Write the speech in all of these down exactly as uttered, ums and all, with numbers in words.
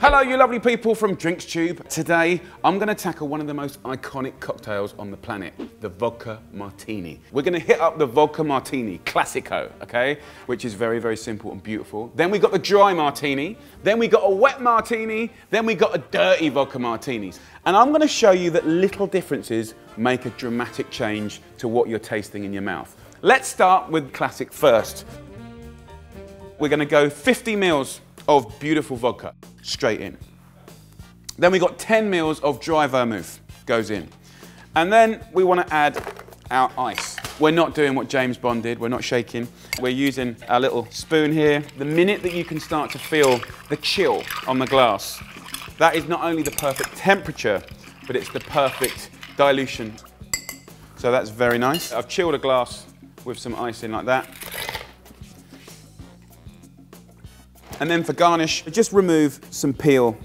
Hello you lovely people from Drinks Tube. Today I'm gonna tackle one of the most iconic cocktails on the planet, the vodka martini. We're gonna hit up the vodka martini, classico, okay? Which is very, very simple and beautiful. Then we got the dry martini, then we got a wet martini, then we got a dirty vodka martini. And I'm gonna show you that little differences make a dramatic change to what you're tasting in your mouth. Let's start with classic first. We're gonna go fifty mils of beautiful vodka, straight in. Then we got ten mils of dry vermouth, goes in. And then we wanna add our ice. We're not doing what James Bond did, we're not shaking. We're using our little spoon here. The minute that you can start to feel the chill on the glass, that is not only the perfect temperature, but it's the perfect dilution. So that's very nice. I've chilled a glass with some ice in like that. And then for garnish, just remove some peel,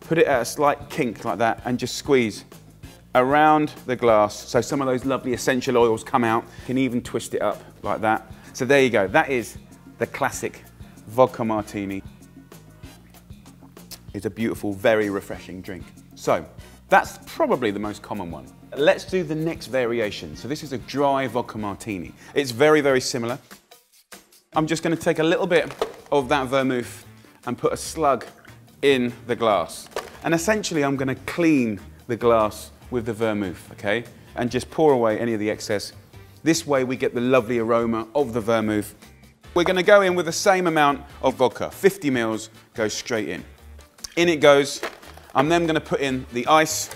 put it at a slight kink like that and just squeeze around the glass so some of those lovely essential oils come out. You can even twist it up like that. So there you go, that is the classic vodka martini. It's a beautiful, very refreshing drink. So that's probably the most common one. Let's do the next variation. So this is a dry vodka martini. It's very, very similar. I'm just gonna take a little bit of that vermouth and put a slug in the glass. And essentially I'm gonna clean the glass with the vermouth, okay? And just pour away any of the excess. This way we get the lovely aroma of the vermouth. We're gonna go in with the same amount of vodka, fifty mils, goes straight in. In it goes. I'm then gonna put in the ice.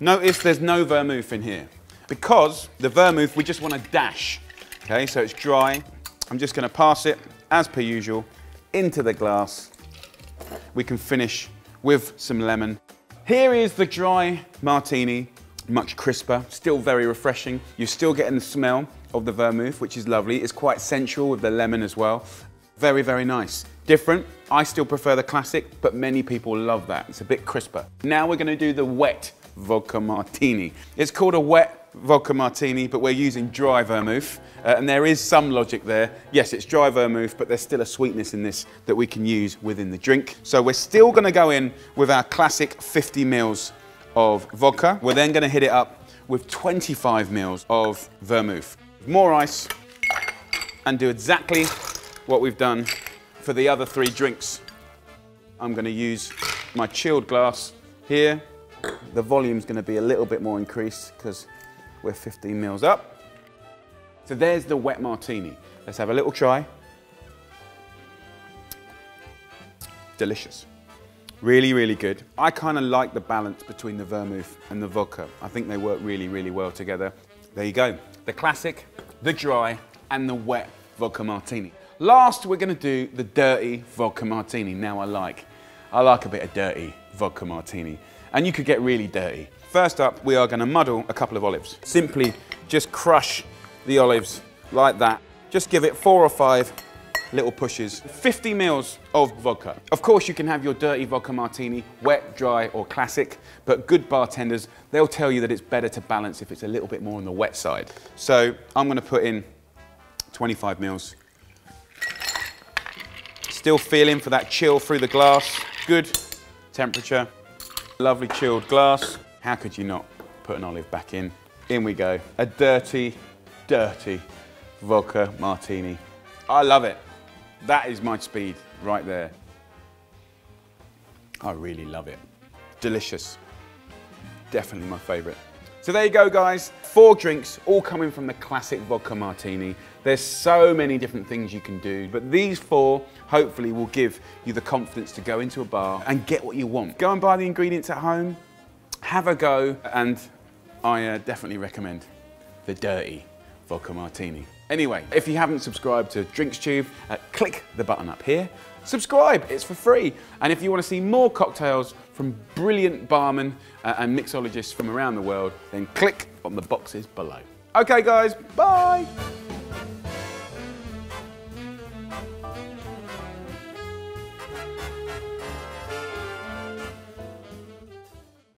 Notice there's no vermouth in here because the vermouth, we just wanna dash, okay? So it's dry. I'm just gonna pass it, as per usual, into the glass. We can finish with some lemon. Here is the dry martini, much crisper, still very refreshing. You're still getting the smell of the vermouth, which is lovely. It's quite sensual with the lemon as well. Very, very nice. Different, I still prefer the classic, but many people love that. It's a bit crisper. Now we're gonna do the wet vodka martini. It's called a wet vodka martini, but we're using dry vermouth, uh, and there is some logic there. Yes, it's dry vermouth, but there's still a sweetness in this that we can use within the drink. So we're still gonna go in with our classic fifty mils of vodka. We're then gonna hit it up with twenty-five mils of vermouth. More ice, and do exactly what we've done for the other three drinks. I'm gonna use my chilled glass here. The volume's gonna be a little bit more increased because we're fifteen mils up. So there's the wet martini. Let's have a little try. Delicious. Really, really good. I kind of like the balance between the vermouth and the vodka. I think they work really, really well together. There you go. The classic, the dry, and the wet vodka martini. Last, we're gonna do the dirty vodka martini. Now I like, I like a bit of dirty vodka martini. And you could get really dirty. First up, we are gonna muddle a couple of olives. Simply just crush the olives like that. Just give it four or five little pushes. fifty mils of vodka. Of course, you can have your dirty vodka martini, wet, dry, or classic, but good bartenders, they'll tell you that it's better to balance if it's a little bit more on the wet side. So I'm gonna put in twenty-five mils. Still feeling for that chill through the glass. Good temperature. Lovely chilled glass. How could you not put an olive back in? In we go. A dirty, dirty vodka martini. I love it. That is my speed right there. I really love it. Delicious. Definitely my favorite. So there you go, guys. Four drinks, all coming from the classic vodka martini. There's so many different things you can do, but these four hopefully will give you the confidence to go into a bar and get what you want. Go and buy the ingredients at home, have a go, and I uh, definitely recommend the dirty vodka martini. Anyway, if you haven't subscribed to Drinks Tube, uh, click the button up here. Subscribe, it's for free. And if you want to see more cocktails from brilliant barmen uh, and mixologists from around the world, then click on the boxes below. Okay guys, bye.